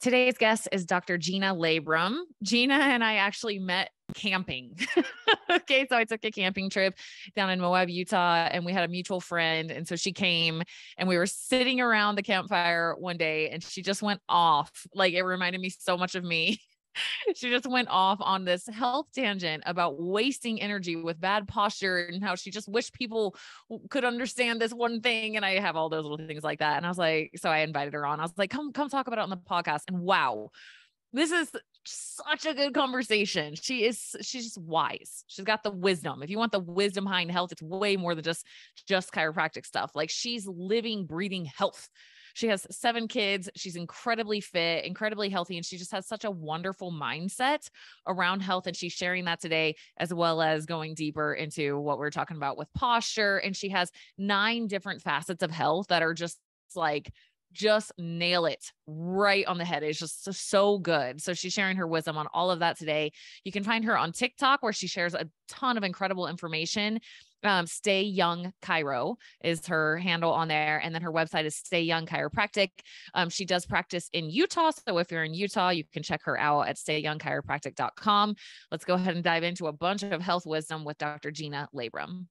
Today's guest is Dr. Gina Labrum. Gina and I actually met camping. Okay. So I took a camping trip down in Moab, Utah, and we had a mutual friend. And so she came and we were sitting around the campfire one day and she just went off. Like, it reminded me so much of me. She just went off on this health tangent about wasting energy with bad posture and how she just wished people could understand this one thing. And I have all those little things like that. And I was like, so I invited her on. I was like, come talk about it on the podcast. And wow, this is such a good conversation. She's just wise. She's got the wisdom. If you want the wisdom behind health, it's way more than just chiropractic stuff. Like, she's living, breathing health. She has 7 kids. She's incredibly fit, incredibly healthy. And she just has such a wonderful mindset around health. And she's sharing that today, as well as going deeper into what we're talking about with posture. And she has 9 different facets of health that are just like, just nail it right on the head. It's just so good. So she's sharing her wisdom on all of that today. You can find her on TikTok, where she shares a ton of incredible information. Stay Young Chiro is her handle on there. And then her website is Stay Young Chiropractic. She does practice in Utah. So if you're in Utah, you can check her out at stayyoungchiropractic.com. Let's go ahead and dive into a bunch of health wisdom with Dr. Gina Labrum.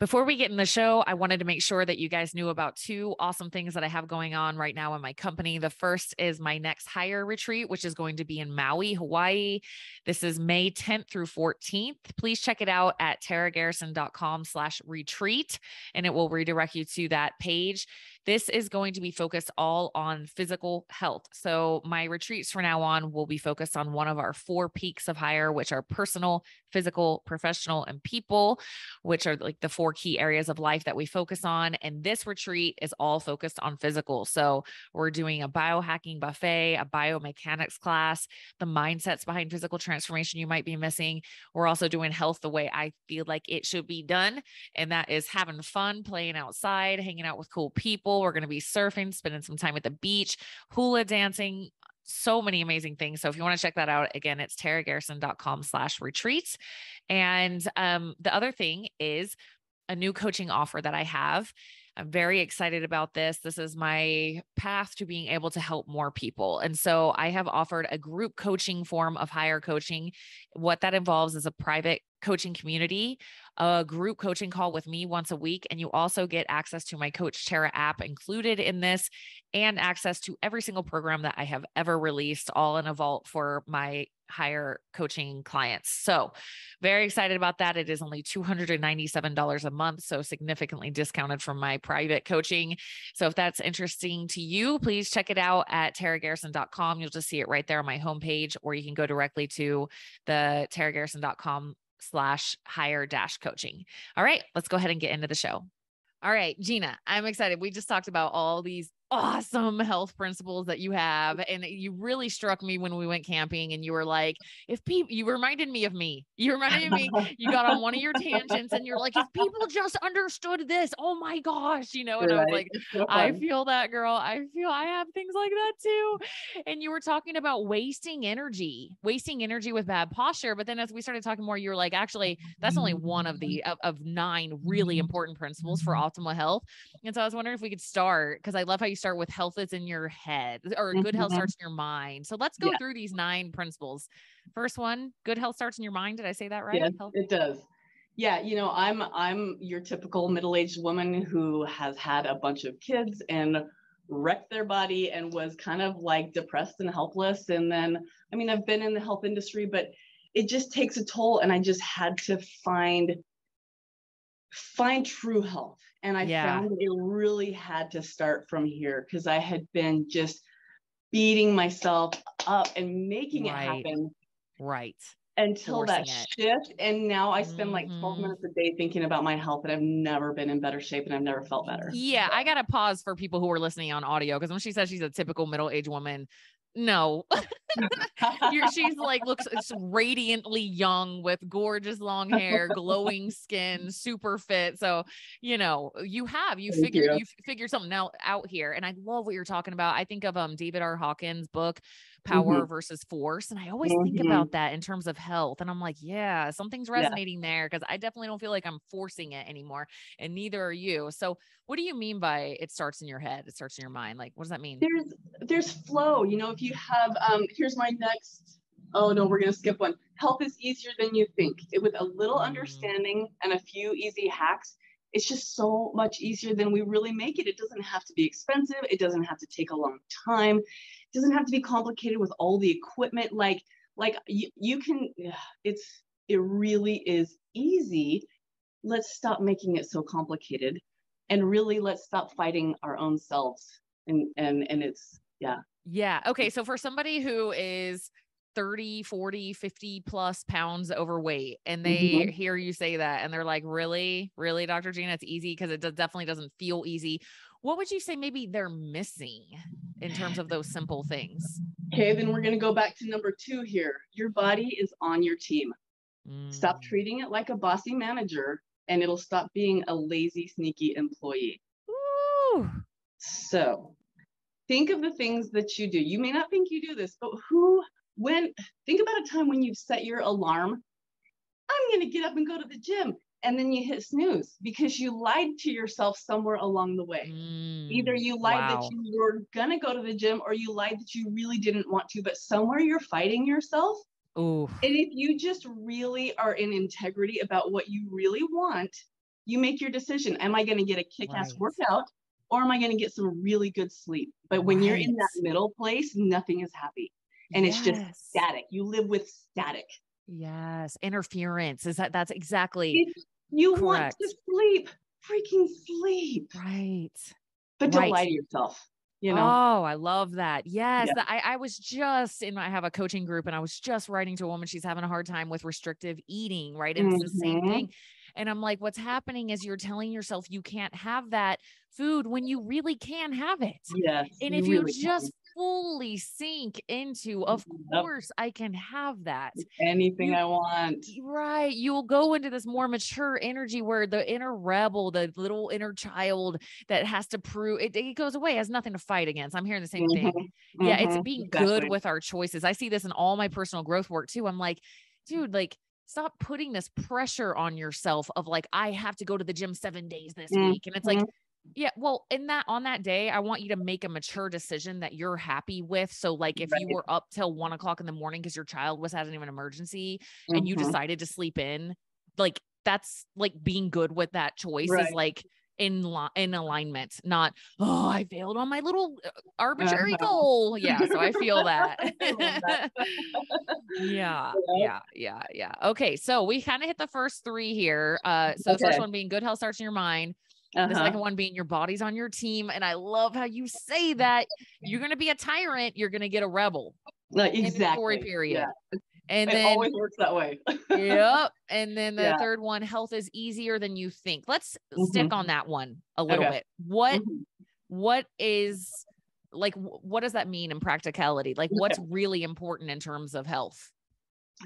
Before we get in the show, I wanted to make sure that you guys knew about 2 awesome things that I have going on right now in my company. The first is my next Higher retreat, which is going to be in Maui, Hawaii. This is May 10th through 14th. Please check it out at taragarrison.com/retreat, and it will redirect you to that page. This is going to be focused all on physical health. So my retreats from now on will be focused on one of our 4 peaks of Higher, which are personal, physical, professional, and people, which are like the 4 key areas of life that we focus on. And this retreat is all focused on physical. So we're doing a biohacking buffet, a biomechanics class, the mindsets behind physical transformation you might be missing. We're also doing health the way I feel like it should be done. And that is having fun, playing outside, hanging out with cool people. We're going to be surfing, spending some time at the beach, hula dancing, so many amazing things. So if you want to check that out, again, it's taragarrison.com/retreats. And the other thing is a new coaching offer that I have. I'm very excited about this. This is my path to being able to help more people. And so I have offered a group coaching form of Higher coaching. What that involves is a private coaching community, a group coaching call with me once a week. And you also get access to my Coach Tara app included in this, and access to every single program that I have ever released, all in a vault for my Higher coaching clients. So very excited about that. It is only $297 a month. So significantly discounted from my private coaching. So if that's interesting to you, please check it out at taragarrison.com. You'll just see it right there on my homepage, or you can go directly to the taragarrison.com/higher-coaching. All right, let's go ahead and get into the show. All right, Gina, I'm excited. We just talked about all these awesome health principles that you have. And you really struck me when we went camping and you were like, you reminded me of me. You reminded me, you got on one of your tangents and you're like, if people just understood this, oh my gosh, you know, and right. I was like, so I feel that, girl. I have things like that too. And you were talking about wasting energy with bad posture. But then as we started talking more, you were like, actually, that's only one of the, of 9 really important principles for optimal health. And so I was wondering if we could start, because I love how you start with health is in your head, or good health starts in your mind. So let's go through these 9 principles. First one, good health starts in your mind. Did I say that right? Yes, it does. Yeah. You know, I'm your typical middle-aged woman who has had a bunch of kids and wrecked their body and was kind of like depressed and helpless. And then, I mean, I've been in the health industry, but it just takes a toll. And I just had to find true health. And I found it really had to start from here, because I had been just beating myself up and making it happen. Right. Until that shift. And now I spend like 12 minutes a day thinking about my health, and I've never been in better shape and I've never felt better. Yeah. I got to pause for people who are listening on audio, because when she says she's a typical middle-aged woman, no, she's like, looks radiantly young with gorgeous long hair, glowing skin, super fit. So, you know, you figured something out here. And I love what you're talking about. I think of David R Hawkins' book, Power versus Force. And I always think about that in terms of health. And I'm like, yeah, something's resonating there, because I definitely don't feel like I'm forcing it anymore. And neither are you. So what do you mean by it starts in your head? It starts in your mind. Like, what does that mean? There's flow. You know, if you have, here's my next, oh no, we're gonna skip one. Health is easier than you think. With a little understanding and a few easy hacks, it's just so much easier than we really make it. It doesn't have to be expensive. It doesn't have to take a long time. It doesn't have to be complicated with all the equipment. Like you can, it really is easy. Let's stop making it so complicated and really let's stop fighting our own selves. And it's, yeah. Yeah. Okay. So for somebody who is 30, 40, 50 plus pounds overweight, and they hear you say that and they're like, really, really, Dr. Gina, it's easy? Because it definitely doesn't feel easy. What would you say maybe they're missing in terms of those simple things? Okay, then we're going to go back to number two here. Your body is on your team. Stop treating it like a bossy manager and it'll stop being a lazy, sneaky employee. Ooh. So think of the things that you do. You may not think you do this, but think about a time when you've set your alarm, I'm going to get up and go to the gym. And then you hit snooze because you lied to yourself somewhere along the way. Either you lied that you were going to go to the gym or you lied that you really didn't want to, but somewhere you're fighting yourself. Ooh. And if you just really are in integrity about what you really want, you make your decision. Am I going to get a kick-ass workout or am I going to get some really good sleep? But when you're in that middle place, nothing is happy. And it's just static. You live with static. Yes. Interference. That's exactly. If you want to sleep, freaking sleep. Right. But don't lie to yourself. You know? Oh, I love that. Yes. Yeah. I was just I have a coaching group and I was just writing to a woman. She's having a hard time with restrictive eating. Right. And it's the same thing. And I'm like, what's happening is you're telling yourself you can't have that food when you really can have it. Yes, and if you just fully sink into, of course I can have that. Anything I want. Right. You'll go into this more mature energy where the inner rebel, the little inner child that has to prove it goes away, has nothing to fight against. I'm hearing the same thing. Yeah. It's being good with our choices. I see this in all my personal growth work too. I'm like, dude, like, stop putting this pressure on yourself of like, I have to go to the gym 7 days this week. And it's like, yeah, well, on that day, I want you to make a mature decision that you're happy with. So like if you were up till 1 o'clock in the morning, cause your child having an emergency and you decided to sleep in, like, that's like being good with that choice is like in alignment, not, oh, I failed on my little arbitrary goal. Yeah. So I feel that. Yeah. Okay. So we kind of hit the first three here. The first one being good health starts in your mind. The second one being your body's on your team. And I love how you say that you're going to be a tyrant. You're going to get a rebel. Exactly. Period. Yeah. And it always works that way. Yep. And then the third one, health is easier than you think. Let's stick on that one a little bit. What is like, what does that mean in practicality? Like what's really important in terms of health?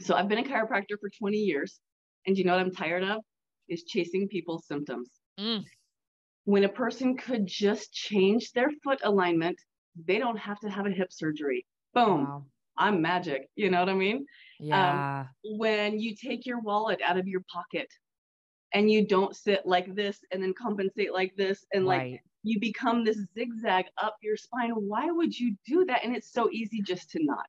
So I've been a chiropractor for 20 years. And you know what I'm tired of is chasing people's symptoms. When a person could just change their foot alignment, they don't have to have a hip surgery. Boom. Wow. I'm magic. You know what I mean? Yeah. When you take your wallet out of your pocket and you don't sit like this and then compensate like this and like you become this zigzag up your spine, why would you do that? And it's so easy just to not,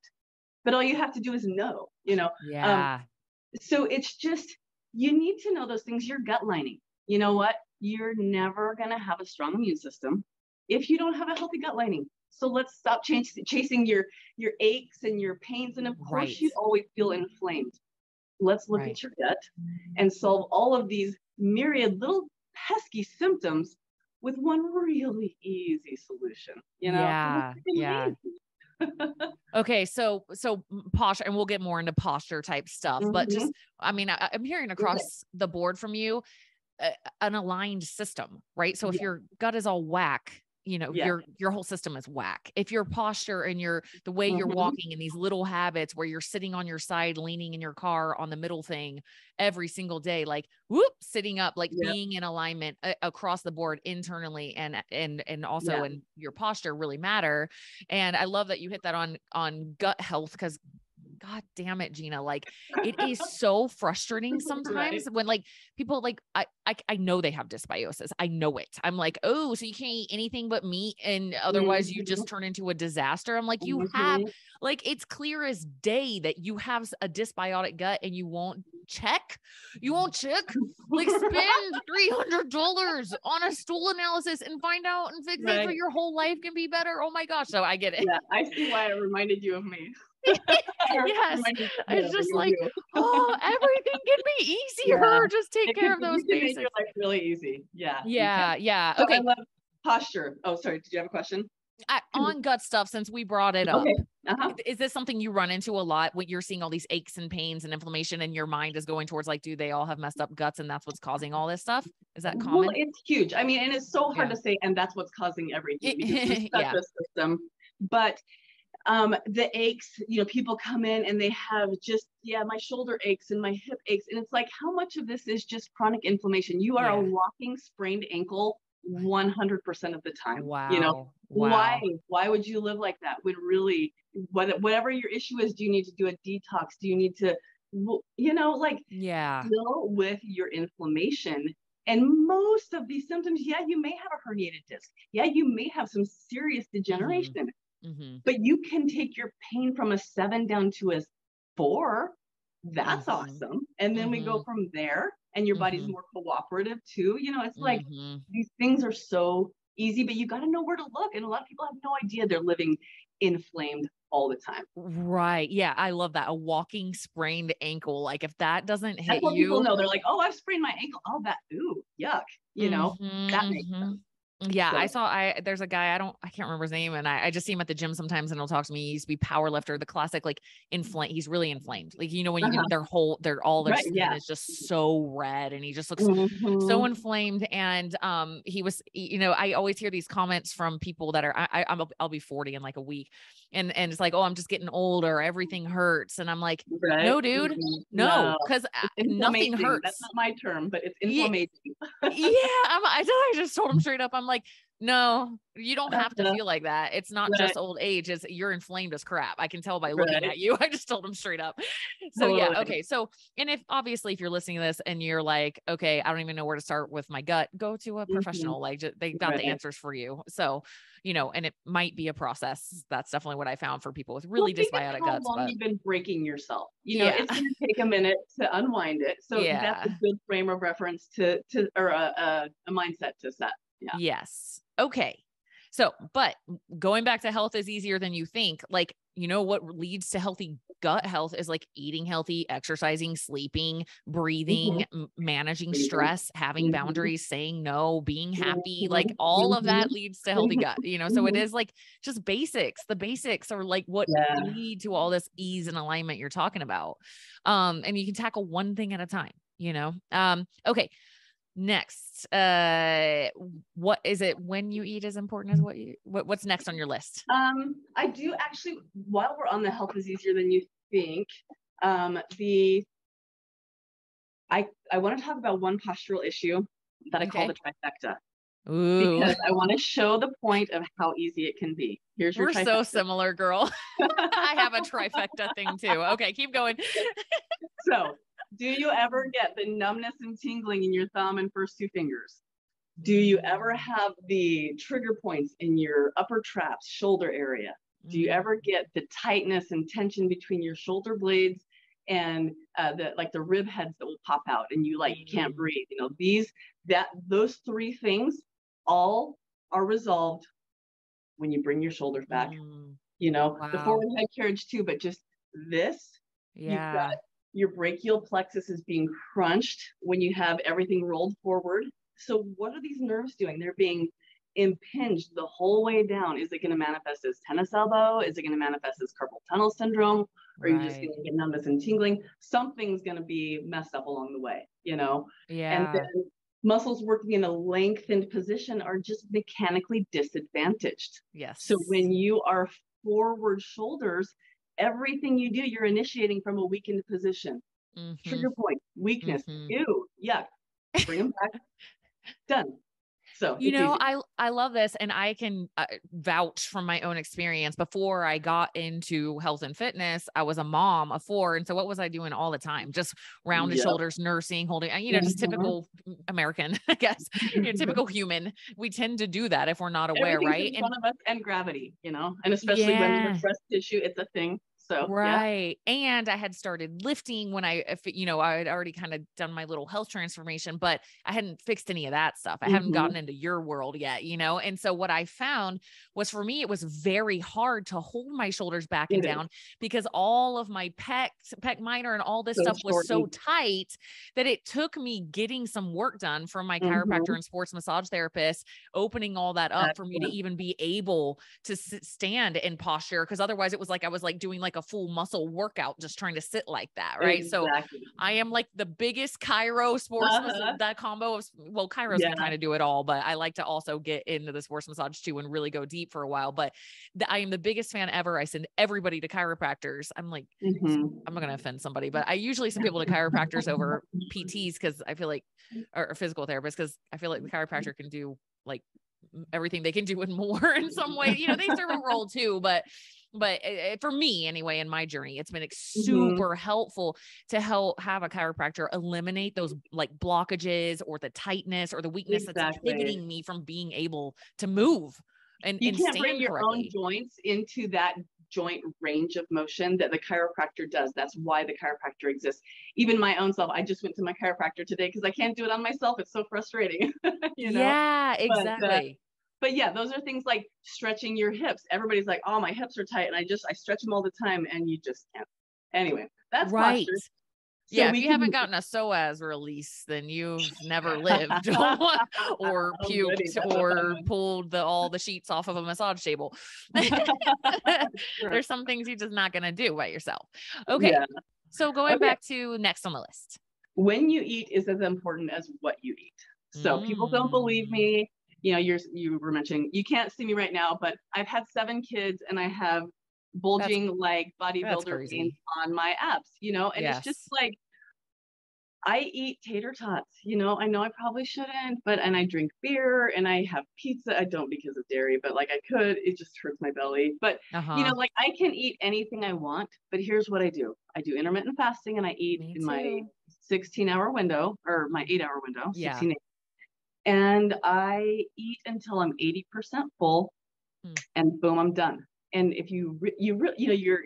but all you have to do is know, you know? Yeah. So it's just, you need to know those things. Your gut lining, you know what? You're never going to have a strong immune system if you don't have a healthy gut lining. So let's stop chasing your aches and your pains. And of course you always feel inflamed. Let's look at your gut and solve all of these myriad little pesky symptoms with one really easy solution, you know? Yeah. Okay. So posture, and we'll get more into posture type stuff, but just, I mean, I'm hearing across the board from you, an aligned system, right? So if your gut is all whack, you know, your whole system is whack. If your posture and the way you're walking and these little habits where you're sitting on your side, leaning in your car on the middle thing every single day, like sitting up, like being in alignment across the board internally and also in your posture really matter. And I love that you hit that on gut health, because God damn it, Gina. Like it is so frustrating sometimes right. when like people like, I know they have dysbiosis. I know it. I'm like, oh, so you can't eat anything but meat. And otherwise you just turn into a disaster. I'm like, you have like, it's clear as day that you have a dysbiotic gut and you won't check. You won't check, like spend $300 on a stool analysis and find out and fix it so your whole life can be better. Oh my gosh. So I get it. Yeah, I see why it reminded you of me. Yes. It's just like, oh, everything can be easier. Yeah. Just take care of those basics. Make your life really easy. Yeah. Yeah. Yeah. Okay. So I love posture. Oh, sorry. Did you have a question? On gut stuff, since we brought it up, is this something you run into a lot when you're seeing all these aches and pains and inflammation and your mind is going towards like, do they all have messed up guts and that's what's causing all this stuff? Is that common? Well, it's huge. I mean, and it's so hard to say, and that's what's causing everything because it's such a system, but the aches, you know, people come in and they have just, my shoulder aches and my hip aches. And it's like, how much of this is just chronic inflammation? You are a walking sprained ankle 100% of the time. Wow. You know, why would you live like that? When really, whatever your issue is, do you need to do a detox? Do you need to, you know, like deal with your inflammation? And most of these symptoms, you may have a herniated disc. You may have some serious degeneration. But you can take your pain from a 7 down to a 4. That's awesome. And then we go from there and your body's more cooperative too. You know, it's like these things are so easy, but you got to know where to look. And a lot of people have no idea they're living inflamed all the time. Right. Yeah. I love that. A walking sprained ankle. Like if that doesn't hit that's what you, people know, they're like, oh, I've sprained my ankle. Oh, that, ooh, yuck. You know, that makes sense. Yeah. So. There's a guy, I can't remember his name. And I just see him at the gym sometimes and he'll talk to me. He used to be power lifter, the classic, like inflamed. He's really inflamed. Like, you know, when you, all their skin is just so red and he just looks so inflamed. And, he was, you know, I always hear these comments from people that are, I'll be 40 in like a week. And it's like, oh, I'm just getting older. Everything hurts. And I'm like, no, dude, no, because nothing hurts. That's not my term, but it's inflammation. I just told him straight up. I'm like, no, you don't have to feel like that. It's not just old age. It's you're inflamed as crap. I can tell by looking at you. I just told him straight up. So yeah. Okay. So, and if you're listening to this and you're like, okay, I don't even know where to start with my gut, go to a professional. Like they got the answers for you. So, you know, and it might be a process. That's definitely what I found for people with really dysbiotic guts. How long you've been breaking yourself, you know, it's going to take a minute to unwind it. So that's a good frame of reference or a mindset to set. Yeah. Yes. Okay. So, but going back to health is easier than you think. Like, you know, what leads to healthy gut health is like eating healthy, exercising, sleeping, breathing, managing stress, having boundaries, saying no, being happy, like all of that leads to healthy gut, you know? So it is like just basics. The basics are like what lead to all this ease and alignment you're talking about. And you can tackle one thing at a time, you know? Okay. Next, what is it when you eat is important as what's next on your list? I do actually, while we're on the health is easier than you think, I want to talk about one postural issue that I call the trifecta. Ooh. Because I want to show the point of how easy it can be. Here's your trifecta. We're so similar, girl. I have a trifecta thing too. Okay. Keep going. So, do you ever get the numbness and tingling in your thumb and first two fingers? Do you ever have the trigger points in your upper traps, shoulder area? Do you ever get the tightness and tension between your shoulder blades and the rib heads that will pop out and you can't breathe? You know, those three things all are resolved when you bring your shoulders back. You know, the forward head carriage too, but just this, you've got your brachial plexus is being crunched when you have everything rolled forward. So what are these nerves doing? They're being impinged the whole way down. Is it going to manifest as tennis elbow? Is it going to manifest as carpal tunnel syndrome? Or are you just going to get numbness and tingling? Something's going to be messed up along the way, you know? Yeah. And then muscles working in a lengthened position are just mechanically disadvantaged. Yes. So when you are forward shoulders, everything you do, you're initiating from a weakened position. Trigger point, weakness, ew, yuck. Bring them back. Done. So you know, I love this, and I can vouch from my own experience. Before I got into health and fitness, I was a mom of four. And so what was I doing all the time? Just rounded shoulders, nursing, holding, you know, just typical American, I guess, you know, typical human. We tend to do that if we're not aware, right? In front of us and gravity, you know, and especially when we breast tissue, it's a thing. So, And I had started lifting when I had already kind of done my little health transformation, but I hadn't fixed any of that stuff. I haven't gotten into your world yet, you know? And so what I found was, for me, it was very hard to hold my shoulders back and down because all of my pec minor and all this stuff was so tight that it took me getting some work done from my chiropractor and sports massage therapist, opening all that up for me to even be able to stand in posture. Cause otherwise it was like, I was like doing like a full muscle workout, just trying to sit like that. Right. Exactly. So I am like the biggest chiro sports, that combo of, well, chiros can kind of do it all, but I like to also get into the sports massage too and really go deep for a while. But I am the biggest fan ever. I send everybody to chiropractors. I'm like, I'm not going to offend somebody, but I usually send people to chiropractors over PTs. Cause I feel like, or physical therapists, cause I feel like the chiropractor can do like everything they can do and more in some way, you know, they serve a role too, but for me anyway, in my journey, it's been super helpful to have a chiropractor eliminate those like blockages or the tightness or the weakness that's inhibiting me from being able to move and stand correctly. You can't bring your own joints into that joint range of motion that the chiropractor does. That's why the chiropractor exists. Even my own self, I just went to my chiropractor today because I can't do it on myself. It's so frustrating. You know? Yeah, exactly. But yeah, those are things like stretching your hips. Everybody's like, oh, my hips are tight. And I stretch them all the time. And you just can't. Anyway, that's right. Posture. So yeah, if you haven't gotten a psoas release, then you've never lived or puked or pulled all the sheets off of a massage table. There's some things you're just not going to do by yourself. Okay. Yeah. So going back to next on the list. When you eat is as important as what you eat. So people don't believe me. You know, you were mentioning, you can't see me right now, but I've had 7 kids and I have bulging like bodybuilder veins on my abs, you know, and it's just like, I eat tater tots, you know I probably shouldn't, but, and I drink beer and I have pizza. I don't because of dairy, but like I could, it just hurts my belly, but you know, like I can eat anything I want, but here's what I do. I do intermittent fasting and I eat in my 16-hour window or my 8-hour window, 16 and I eat until I'm 80% full and boom, I'm done. And if you know, your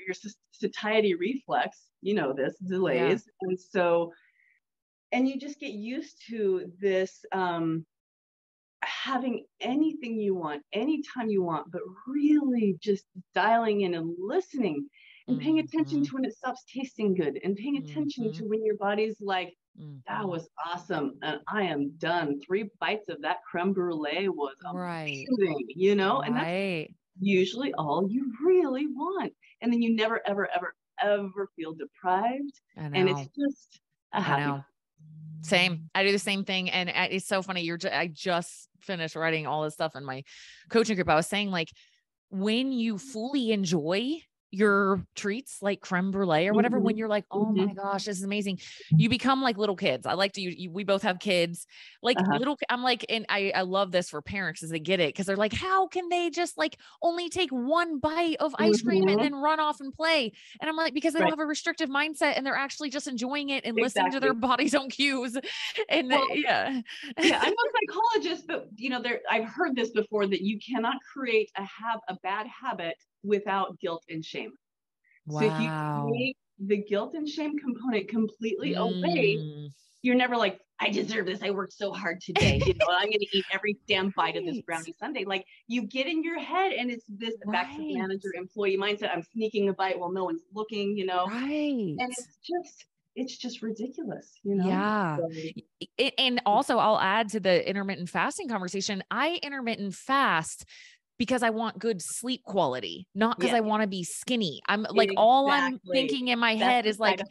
satiety reflex, you know, this delays. Yeah. And so, and you just get used to this, having anything you want, anytime you want, but really just dialing in and listening and paying attention to when it stops tasting good and paying attention to when your body's like, that was awesome. And I am done. 3 bites of that creme brulee was amazing, you know, and that's usually all you really want. And then you never, ever, ever, ever feel deprived. And it's just a happy. Same. I do the same thing. And it's so funny. I just finished writing all this stuff in my coaching group. I was saying, like, when you fully enjoy your treats like creme brulee or whatever, when you're like, oh my gosh, this is amazing. You become like little kids. I like to, we both have kids, like little, I'm like, and I love this for parents as they get it. Cause they're like, how can they just like only take 1 bite of ice cream and then run off and play? And I'm like, because they don't have a restrictive mindset and they're actually just enjoying it and listening to their body's own cues. And I'm a psychologist, but you know, I've heard this before that you cannot create a bad habit without guilt and shame. Wow. So if you take the guilt and shame component completely away, you're never like, I deserve this. I worked so hard today. You know, I'm going to eat every damn bite of this brownie sundae. Like you get in your head and it's this back to the manager employee mindset. I'm sneaking a bite while no one's looking, you know? Right. And it's just ridiculous, you know? Yeah. So, and also I'll add to the intermittent fasting conversation. I intermittent fast because I want good sleep quality, not because I want to be skinny. I'm like, all I'm thinking in my head is like,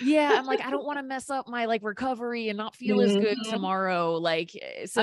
I'm like, I don't want to mess up my like recovery and not feel as good tomorrow. Like, so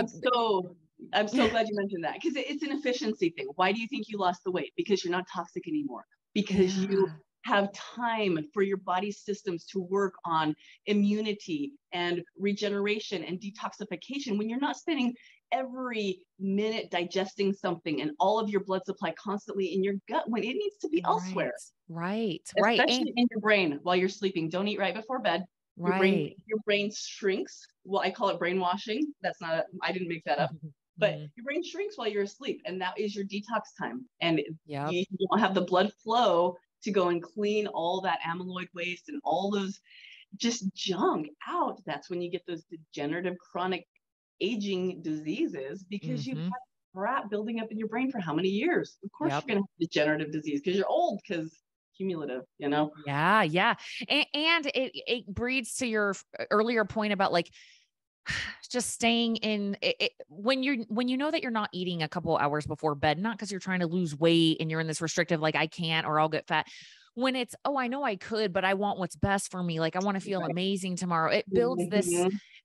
I'm so glad you mentioned that. Cause it's an efficiency thing. Why do you think you lost the weight? Because you're not toxic anymore, because you have time for your body systems to work on immunity and regeneration and detoxification, when you're not spending every minute digesting something and all of your blood supply constantly in your gut when it needs to be elsewhere. Right. Especially in your brain while you're sleeping. Don't eat right before bed. Right. Your brain shrinks. Well, I call it brainwashing. That's not, I didn't make that up. But your brain shrinks while you're asleep, and that is your detox time. And you don't have the blood flow to go and clean all that amyloid waste and all those just junk out. That's when you get those degenerative chronic aging diseases, because you've had crap building up in your brain for how many years? Of course you're going to have degenerative disease because you're old, because cumulative, you know? Yeah. Yeah. And it breeds to your earlier point about like, just staying in it, when you know that you're not eating a couple hours before bed, not because you're trying to lose weight and you're in this restrictive, like I can't, or I'll get fat, when it's, oh, I know I could, but I want what's best for me. Like I want to feel amazing tomorrow. It builds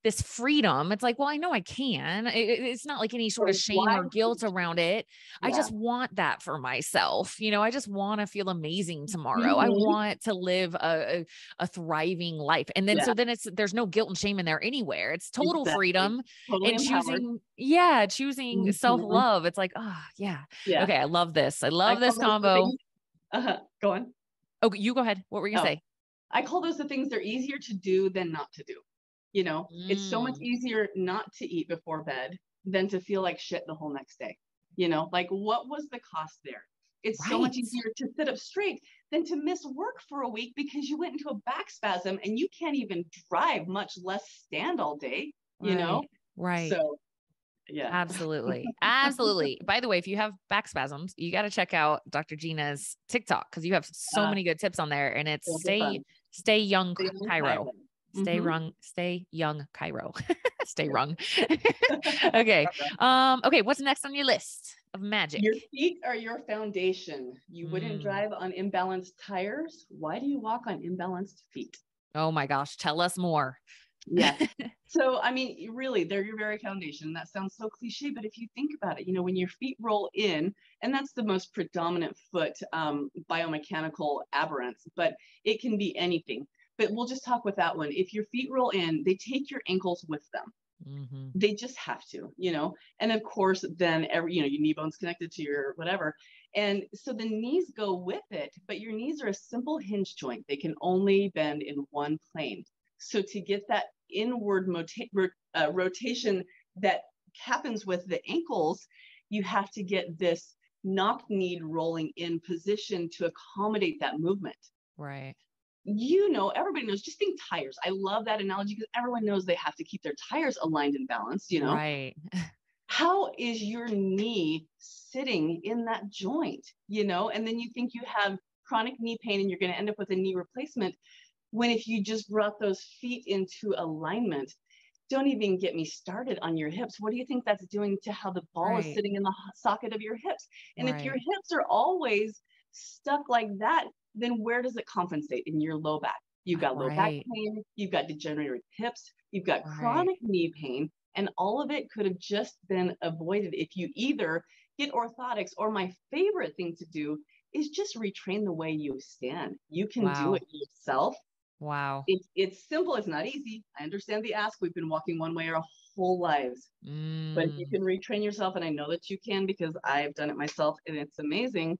this freedom. It's like, well, I know I can, it's not like any sort of shame or guilt around it. Yeah. I just want that for myself. You know, I just want to feel amazing tomorrow. I want to live a thriving life. And then, so then there's no guilt and shame in there anywhere. It's total freedom and empowered. choosing self-love. It's like, oh yeah. Okay. I love this. I love this combo. Go on. Oh, you go ahead. What were you going to say? I call those the things they're easier to do than not to do. You know, it's so much easier not to eat before bed than to feel like shit the whole next day. You know, like what was the cost there? It's so much easier to sit up straight than to miss work for a week because you went into a back spasm and you can't even drive, much less stand all day, you know? Right. So yeah, absolutely. Absolutely. By the way, if you have back spasms, you got to check out Dr. Gina's TikTok, because you have so many good tips on there, and it's Stay Young Chiro. Stay Young Chiro. Stay rung. Okay. Okay. What's next on your list of magic? Your feet are your foundation. You wouldn't drive on imbalanced tires. Why do you walk on imbalanced feet? Oh my gosh. Tell us more. Yeah. So, I mean, really, they're your very foundation. That sounds so cliche, but if you think about it, you know, when your feet roll in, and that's the most predominant foot biomechanical aberrance, but it can be anything. But we'll just talk with that one. If your feet roll in, they take your ankles with them. They just have to, you know, and of course, then your knee bone's connected to your whatever. And so the knees go with it, but your knees are a simple hinge joint. They can only bend in one plane. So to get that inward rotation that happens with the ankles, you have to get this knock-kneed rolling in position to accommodate that movement. Right. You know, everybody knows, just think tires. I love that analogy because everyone knows they have to keep their tires aligned and balanced, you know? Right. How is your knee sitting in that joint, you know? And then you think you have chronic knee pain and you're going to end up with a knee replacement, when if you just brought those feet into alignment. Don't even get me started on your hips. What do you think that's doing to how the ball is sitting in the socket of your hips? And if your hips are always stuck like that, then where does it compensate? In your low back. You've got low back pain, you've got degenerative hips, you've got chronic knee pain, and all of it could have just been avoided if you either get orthotics, or my favorite thing to do is just retrain the way you stand. You can do it yourself. Wow. It's simple. It's not easy. I understand the ask. We've been walking one way our whole lives, but if you can retrain yourself, and I know that you can because I've done it myself and it's amazing.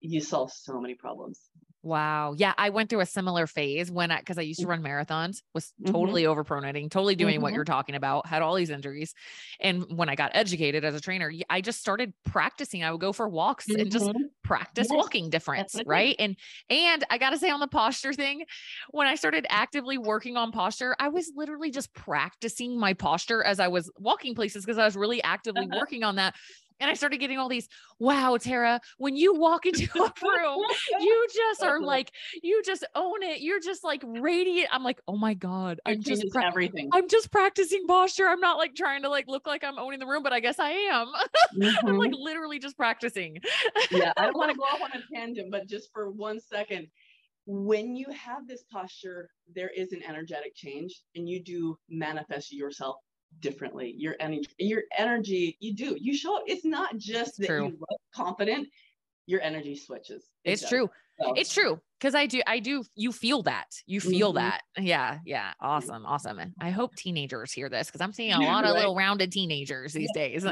You solve so many problems. Wow. Yeah. I went through a similar phase because I used to run marathons, was totally overpronating, totally doing what you're talking about, had all these injuries. And when I got educated as a trainer, I just started practicing. I would go for walks and just practice walking different. Right. And I got to say, on the posture thing, when I started actively working on posture, I was literally just practicing my posture as I was walking places, because I was really actively working on that. And I started getting all these, wow, Tara, when you walk into a room, you just are like, you just own it. You're just like radiant. I'm like, oh my God, I'm just practicing posture. I'm not like trying to like, look like I'm owning the room, but I guess I am. I'm like literally just practicing. Yeah. I don't want to go off on a tangent, but just for 1 second, when you have this posture, there is an energetic change, and you do manifest yourself differently. Your energy, you show up. It's not just that you look confident. your energy switches. It's true. So. It's true. Cause I do, you feel that. You feel mm-hmm. that. Yeah. Yeah. Awesome. Awesome. I hope teenagers hear this, cause I'm seeing a lot of little rounded teenagers these days.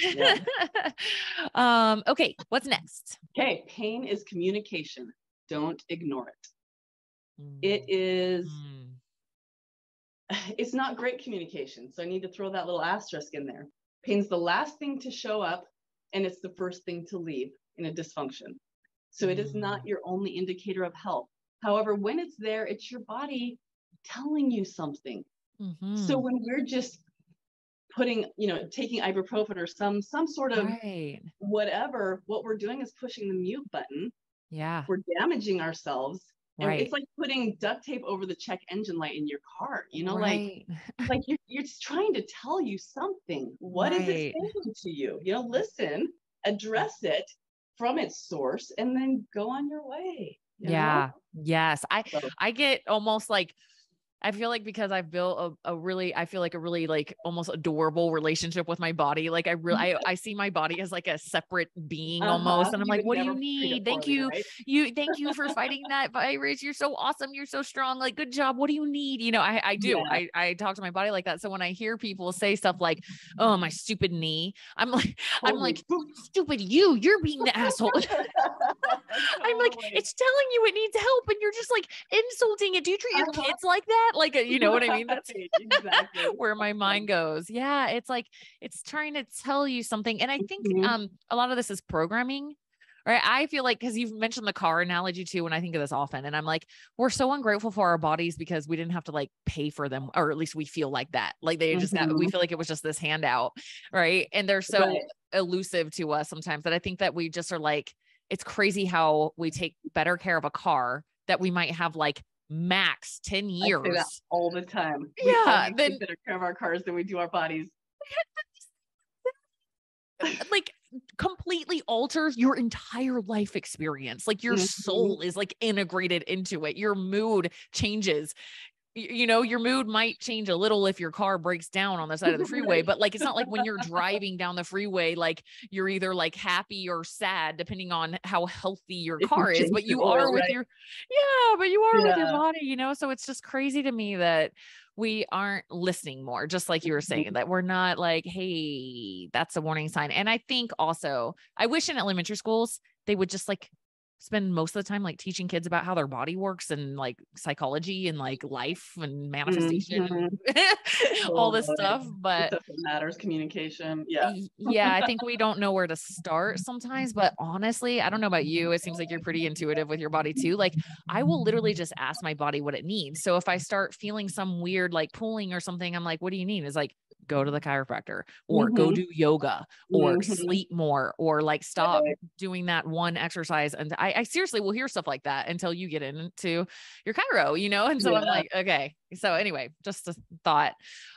Yeah. Okay. What's next? Okay. Pain is communication. Don't ignore it. It is, it's not great communication. So I need to throw that little asterisk in there. Pain's the last thing to show up, and it's the first thing to leave in a dysfunction. So it is not your only indicator of health. However, when it's there, it's your body telling you something. Mm-hmm. So when we're just putting, you know, taking ibuprofen or some sort of whatever, what we're doing is pushing the mute button. Yeah. We're damaging ourselves. And it's like putting duct tape over the check engine light in your car, you know, like you're just trying to tell you something. What is it saying to you? You know, listen, address it from its source, and then go on your way. You know? Yes. I get almost like, I feel like because I've built a really almost adorable relationship with my body. Like I see my body as like a separate being almost. And I'm like, what do you need? Thank you. Right? Thank you for fighting that virus. You're so awesome. You're so strong. Like, good job. What do you need? You know, I do. Yeah. I talk to my body like that. So when I hear people say stuff like, oh, my stupid knee, I'm like, stupid you, you're being the asshole. I'm like, it's telling you it needs help, and you're just like insulting it. Do you treat your kids like that? Like, you know what I mean? That's exactly where my mind goes. Yeah. It's like, it's trying to tell you something. And I think, a lot of this is programming, right? I feel like, cause you've mentioned the car analogy too, when I think of this often, and I'm like, we're so ungrateful for our bodies because we didn't have to like pay for them, or at least we feel like that. Like they just got, we feel like it was just this handout. Right. And they're so elusive to us sometimes that I think that we just are like, it's crazy how we take better care of a car that we might have like max 10 years. I say that all the time. We take better care of our cars than we do our bodies. Like completely alters your entire life experience. Like your soul is like integrated into it. Your mood changes. You know, your mood might change a little if your car breaks down on the side of the freeway, but like, it's not like when you're driving down the freeway, like you're either like happy or sad, depending on how healthy your car is, but you are with your, with your body, you know? So it's just crazy to me that we aren't listening more, just like you were saying, that we're not like, hey, that's a warning sign. And I think also, I wish in elementary schools, they would just like spend most of the time like teaching kids about how their body works and like psychology and like life and manifestation, all this stuff, but it matters, communication. Yeah. Yeah. I think we don't know where to start sometimes, but honestly, I don't know about you. It seems like you're pretty intuitive with your body too. Like I will literally just ask my body what it needs. So if I start feeling some weird, like pulling or something, I'm like, what do you need? It's like, go to the chiropractor or go do yoga or sleep more or like stop doing that one exercise. And I seriously will hear stuff like that until you get into your chiro, you know? And so I'm like, okay. So anyway, just a thought.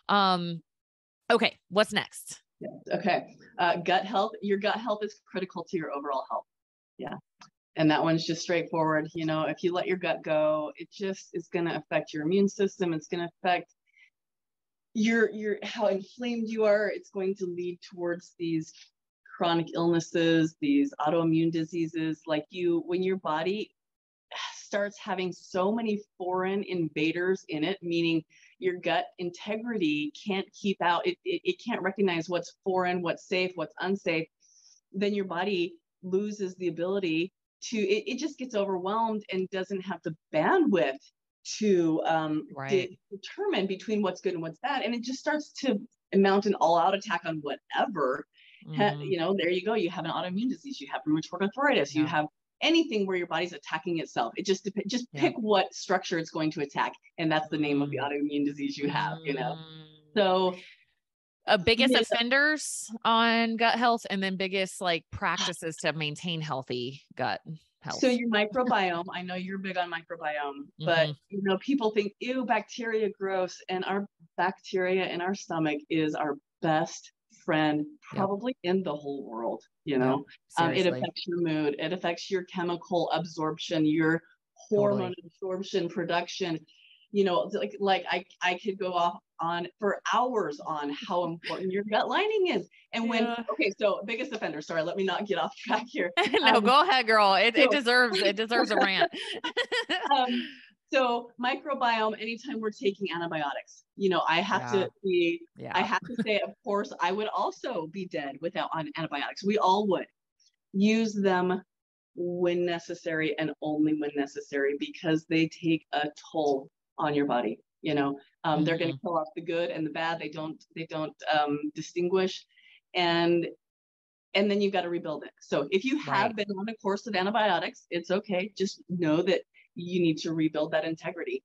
Okay. What's next? Okay. Gut health. Your gut health is critical to your overall health. Yeah. And that one's just straightforward. You know, if you let your gut go, it just is going to affect your immune system. It's going to affect your how inflamed you are. It's going to lead towards these chronic illnesses, these autoimmune diseases. Like when your body starts having so many foreign invaders in it, meaning your gut integrity can't keep out, it can't recognize what's foreign, what's safe, what's unsafe, then your body loses the ability to, it just gets overwhelmed and doesn't have the bandwidth to determine between what's good and what's bad. And it just starts to mount an all-out attack on whatever, you know, there you go. You have an autoimmune disease, you have rheumatoid arthritis, you have anything where your body's attacking itself. It just pick what structure it's going to attack. And that's the name of the autoimmune disease you have, you know? So biggest offenders on gut health, and then biggest like practices to maintain healthy gut health. So your microbiome, I know you're big on microbiome, but you know, people think, ew, bacteria, gross. And our bacteria in our stomach is our best friend, probably in the whole world. You know, it affects your mood. It affects your chemical absorption, your hormone absorption, production. you know, like I could go off on for hours on how important your gut lining is. And yeah. when, okay, so biggest offender, sorry, let me not get off track here. No, go ahead, girl. It deserves a rant. So microbiome, anytime we're taking antibiotics, you know, I have yeah. to be, yeah. I have to say, of course, I would also be dead without antibiotics. We all would. Use them when necessary and only when necessary, because they take a toll on your body. You know, mm-hmm. they're going to kill off the good and the bad. They don't distinguish. And then you've got to rebuild it. So if you have right. been on a course of antibiotics, it's okay. Just know that you need to rebuild that integrity.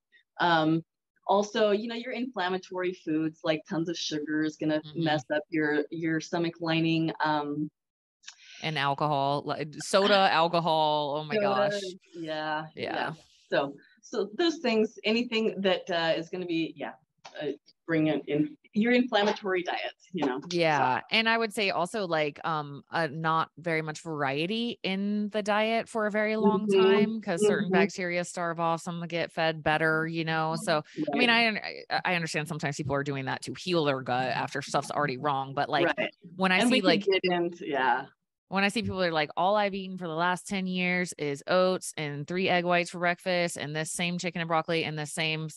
Also, you know, your inflammatory foods, like tons of sugar, is going to mm-hmm. mess up your stomach lining. And alcohol, like soda, alcohol. Oh my gosh. Yeah, yeah. So those things, anything that is going to be, bring it in your inflammatory diets, you know? Yeah. So. And I would say also like, not very much variety in the diet for a very long mm-hmm. time, because mm-hmm. certain bacteria starve off, some get fed better, you know? So, right. I mean, I understand sometimes people are doing that to heal their gut after stuff's already wrong. But like right. when I and see like, into, yeah. when I see people that are like, all I've eaten for the last 10 years is oats and 3 egg whites for breakfast and this same chicken and broccoli and the same,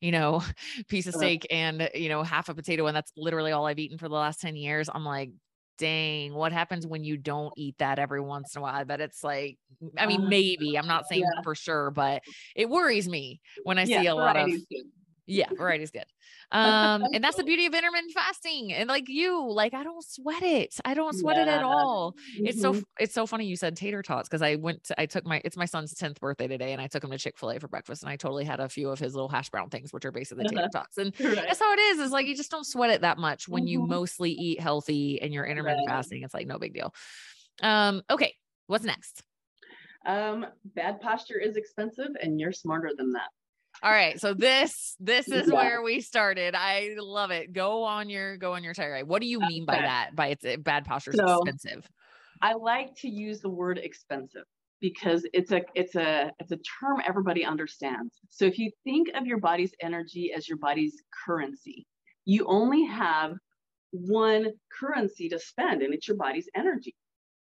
you know, piece of steak and, you know, half a potato. And that's literally all I've eaten for the last 10 years. I'm like, dang, what happens when you don't eat that every once in a while? I bet it's like, I mean, maybe I'm not saying yeah. for sure, but it worries me when I see a lot of yeah, variety's good. And that's the beauty of intermittent fasting. And like you, like, I don't sweat it. I don't sweat it at all. Mm-hmm. It's so funny. You said tater tots. Cause it's my son's 10th birthday today, and I took him to Chick-fil-A for breakfast, and I totally had a few of his little hash brown things, which are basically tater tots. And right. that's how it is. It's like, you just don't sweat it that much when mm-hmm. you mostly eat healthy and you're intermittent right. fasting. It's like no big deal. Okay. What's next? Bad posture is expensive, and you're smarter than that. All right. So this is where we started. I love it. Go on your tirade. What do you mean by that? By it's bad posture is expensive. I like to use the word expensive because it's a term everybody understands. So if you think of your body's energy as your body's currency, you only have one currency to spend, and it's your body's energy.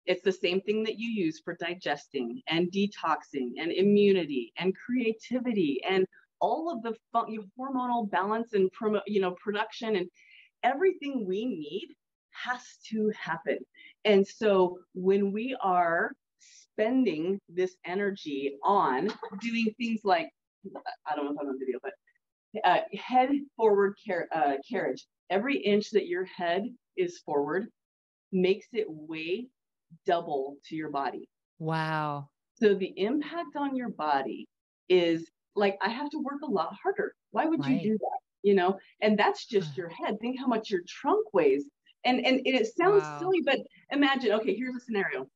It's the same thing that you use for digesting and detoxing and immunity and creativity and all of the your hormonal balance and production and everything we need has to happen. And so when we are spending this energy on doing things like, I don't know if I'm on video, but head forward carriage, every inch that your head is forward makes it way double to your body. Wow. So the impact on your body is like, I have to work a lot harder. Why would right. you do that? You know, and that's just your head. Think how much your trunk weighs. And it sounds wow. silly, but imagine, okay, here's a scenario.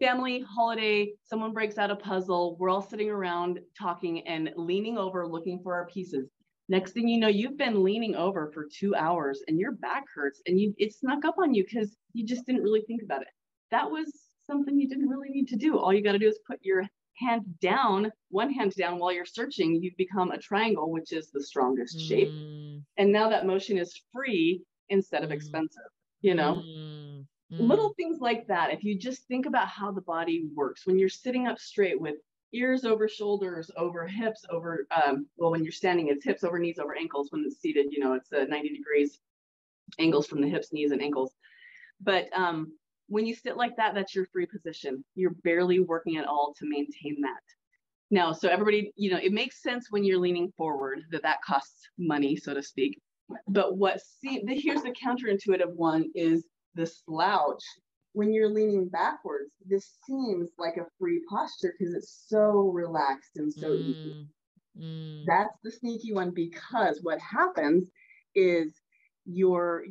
Family, holiday, someone breaks out a puzzle. We're all sitting around talking and leaning over, looking for our pieces. Next thing you know, you've been leaning over for 2 hours and your back hurts and it snuck up on you because you just didn't really think about it. That was something you didn't really need to do. All you got to do is put your hand down, one hand down while you're searching. You've become a triangle, which is the strongest shape. And now that motion is free instead of expensive, you know, little things like that. If you just think about how the body works, when you're sitting up straight with ears over shoulders, over hips, over, when you're standing, it's hips over knees, over ankles. When it's seated, you know, it's 90 degrees angles from the hips, knees, and ankles. But, when you sit like that, that's your free position. You're barely working at all to maintain that. Now, so everybody, you know, it makes sense when you're leaning forward that costs money, so to speak. But here's the counterintuitive one is the slouch. When you're leaning backwards, this seems like a free posture because it's so relaxed and so easy. That's the sneaky one, because what happens is your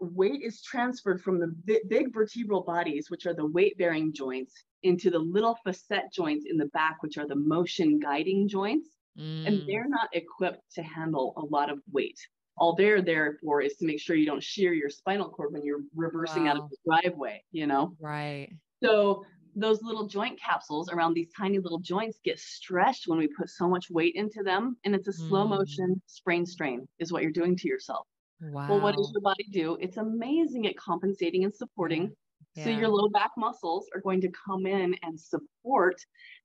weight is transferred from the big vertebral bodies, which are the weight-bearing joints, into the little facet joints in the back, which are the motion-guiding joints. And they're not equipped to handle a lot of weight. All they're there for is to make sure you don't shear your spinal cord when you're reversing out of the driveway, you know? Right. So those little joint capsules around these tiny little joints get stretched when we put so much weight into them. And it's a slow motion sprain strain is what you're doing to yourself. Wow. Well, what does your body do? It's amazing at compensating and supporting. Yeah. So your low back muscles are going to come in and support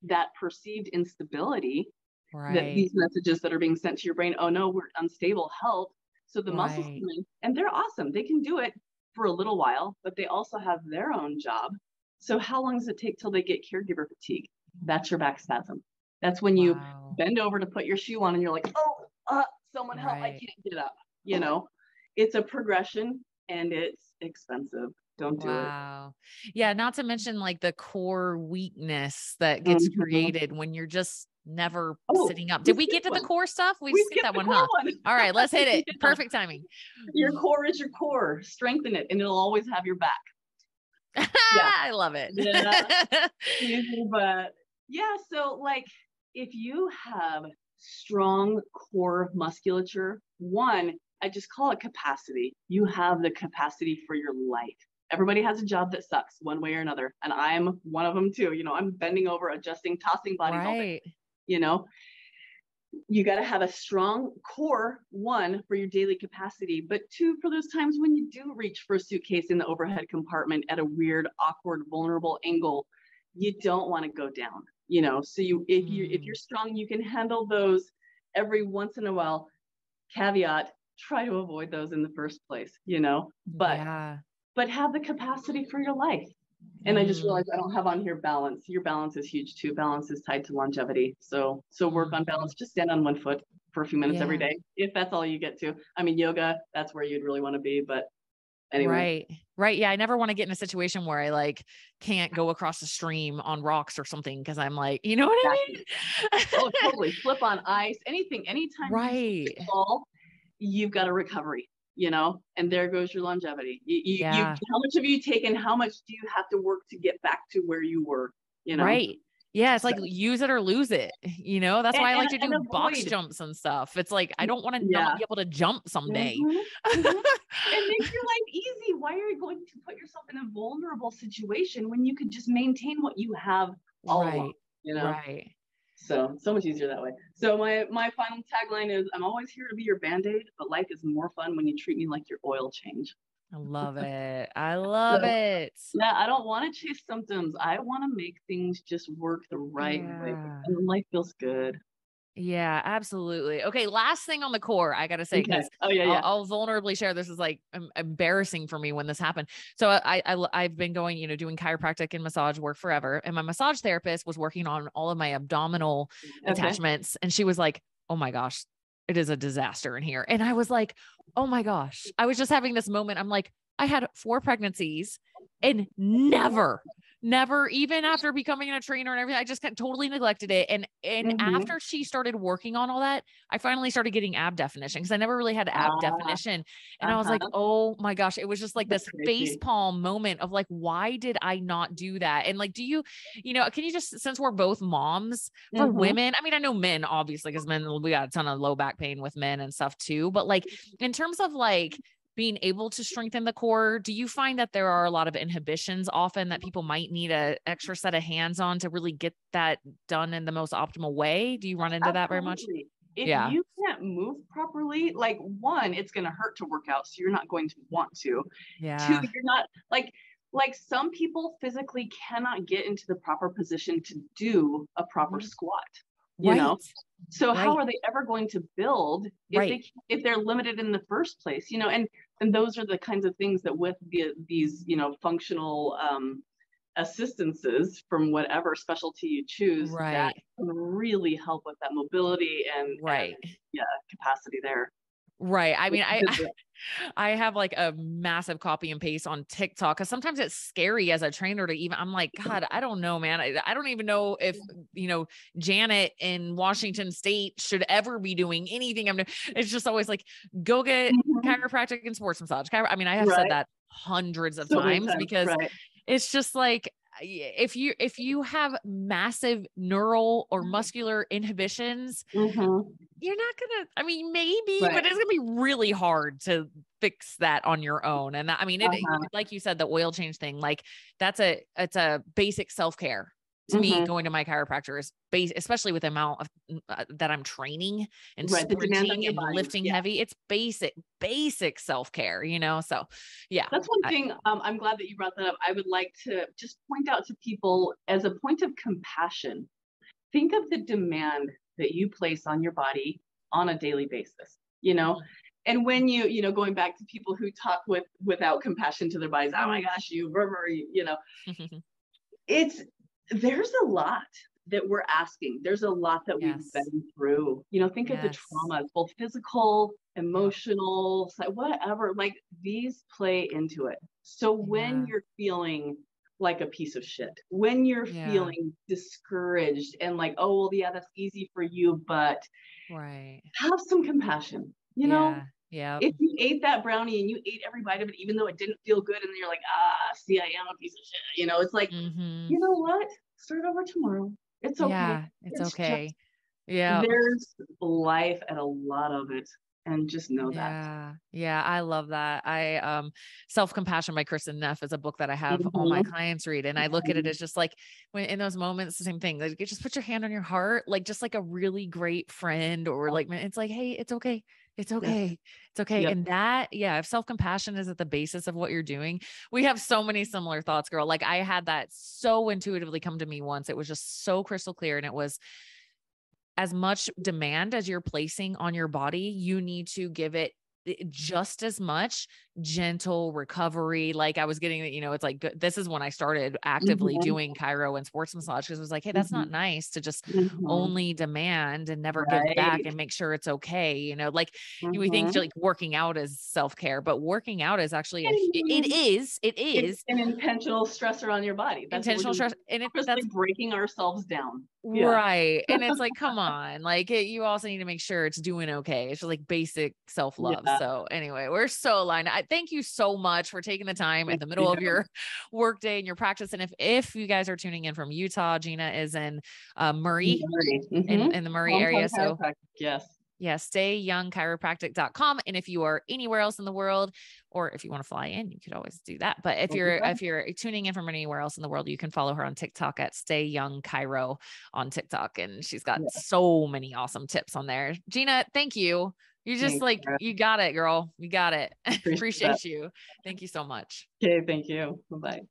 that perceived instability, right, that these messages that are being sent to your brain. Oh no, we're unstable, help. So the muscles come in and they're awesome. They can do it for a little while, but they also have their own job. So how long does it take till they get caregiver fatigue? That's your back spasm. That's when you bend over to put your shoe on and you're like, oh, someone help, I can't get up. You know, it's a progression and it's expensive. Don't do it. Yeah. Not to mention like the core weakness that gets created when you're just never sitting up. Did we get to the core stuff? We skipped that one, huh? All right, let's hit it. Perfect timing. Your core is your core. Strengthen it and it'll always have your back. Yeah. I love it. Yeah. But yeah, so like if you have strong core musculature, one, I just call it capacity. You have the capacity for your life. Everybody has a job that sucks one way or another. And I'm one of them too. You know, I'm bending over, adjusting, tossing bodies. Right. You know, you got to have a strong core, one, for your daily capacity, but two, for those times when you do reach for a suitcase in the overhead compartment at a weird, awkward, vulnerable angle, you don't want to go down, you know? So if you're strong, you can handle those every once in a while. Caveat, try to avoid those in the first place, you know, but have the capacity for your life. And I just realized I don't have on here balance. Your balance is huge too. Balance is tied to longevity. So work on balance. Just stand on one foot for a few minutes every day, if that's all you get to. I mean, yoga, that's where you'd really want to be, but anyway. Right. Yeah. I never want to get in a situation where I like can't go across the stream on rocks or something. Cause I'm like, you know what I mean? Oh, totally. Flip on ice, anything, anytime you fall, you've got a recovery. You know, and there goes your longevity. How much have you taken? How much do you have to work to get back to where you were? You know? Right. Yeah. It's like use it or lose it. You know, that's why I like to do box jumps and stuff. It's like, I don't want to not be able to jump someday. It makes your life easy. Why are you going to put yourself in a vulnerable situation when you could just maintain what you have all along? You know? Right. So much easier that way. So my final tagline is, I'm always here to be your Band-Aid, but life is more fun when you treat me like your oil change. I love it. I love it. Yeah. I don't want to chase symptoms. I want to make things just work the right way. And life feels good. Yeah, absolutely. Okay. Last thing on the core, I got to say, because I'll vulnerably share, this is like embarrassing for me when this happened. So I've been going, you know, doing chiropractic and massage work forever. And my massage therapist was working on all of my abdominal attachments. And she was like, oh my gosh, it is a disaster in here. And I was like, oh my gosh, I was just having this moment. I'm like, I had 4 pregnancies and never, even after becoming a trainer and everything, I just totally neglected it. And after she started working on all that, I finally started getting ab definition, because I never really had ab definition. And I was like, oh my gosh, it was just like this face palm moment of like, why did I not do that? And like, can you just, since we're both moms, for women, I mean, I know men, obviously, because men, we got a ton of low back pain with men and stuff too. But like, in terms of like, being able to strengthen the core, do you find that there are a lot of inhibitions often that people might need an extra set of hands on to really get that done in the most optimal way? Do you run into that very much? If you can't move properly, like one, it's going to hurt to work out. So you're not going to want to. Yeah. Two, you're not like some people physically cannot get into the proper position to do a proper squat, you know? So how are they ever going to build if they're limited in the first place, you know? And those are the kinds of things that with these, you know, functional assistances from whatever specialty you choose, that can really help with that mobility and capacity there. Right. I mean, I have like a massive copy and paste on TikTok, because sometimes it's scary as a trainer to even, I'm like, God, I don't know, man. I don't even know if, you know, Janet in Washington State should ever be doing anything. It's just always like, go get chiropractic and sports massage. I mean, I have said that hundreds of times because it's just like, if you have massive neural or muscular inhibitions, you're not going to, I mean, maybe, but it's going to be really hard to fix that on your own. And that, I mean, it, like you said, the oil change thing, like that's a, it's a basic self-care to me. Going to my chiropractor is basic, especially with the amount of that I'm training and sprinting and lifting heavy. It's basic self-care, you know? So yeah, that's one thing. I'm glad that you brought that up. I would like to just point out to people as a point of compassion, think of the demand that you place on your body on a daily basis, you know? And when you, you know, going back to people who talk with, without compassion to their bodies, oh my gosh, you know, there's a lot that we're asking. There's a lot that we've been through, you know, think of the traumas, both physical, emotional, whatever, like these play into it. So when you're feeling like a piece of shit, when you're feeling discouraged and like, oh, well, yeah, that's easy for you, but have some compassion, you know? Yeah. If you ate that brownie and you ate every bite of it, even though it didn't feel good, and then you're like, ah, see, I am a piece of shit. You know, it's like, you know what? Start over tomorrow. It's okay. Yeah, it's okay. Just, there's life and a lot of it. And just know that. Yeah. I love that. I, Self-Compassion by Kristen Neff is a book that I have all my clients read. And I look at it as just like when in those moments, the same thing, like you just put your hand on your heart, like just like a really great friend or like, it's like, hey, it's okay. It's okay. It's okay. And that, if self-compassion is at the basis of what you're doing, we have so many similar thoughts, girl. Like I had that so intuitively come to me once. It was just so crystal clear. And it was, as much demand as you're placing on your body, you need to give it just as much gentle recovery. Like I was getting, you know, it's like, this is when I started actively doing chiro and sports massage. Cause it was like, hey, that's not nice to just only demand and never give back and make sure it's okay. You know, like we think like working out is self-care, but working out is actually, it is an intentional stressor on your body. That's intentional stress. And it's like breaking ourselves down. Yeah. Right. And it's like, come on, like you also need to make sure it's doing okay. It's just like basic self-love. So anyway, we're so aligned. I thank you so much for taking the time in the middle of your work day and your practice. And if you guys are tuning in from Utah, Gina is in Murray. In the Murray area. So yeah, stayyoungchiropractic.com. And if you are anywhere else in the world, or if you want to fly in, you could always do that. But if you're tuning in from anywhere else in the world, you can follow her on TikTok at Stay Young Chiro on TikTok. And she's got so many awesome tips on there. Gina, thank you. You just you got it, girl. You got it. Appreciate you. Thank you so much. Okay. Thank you. Bye-bye.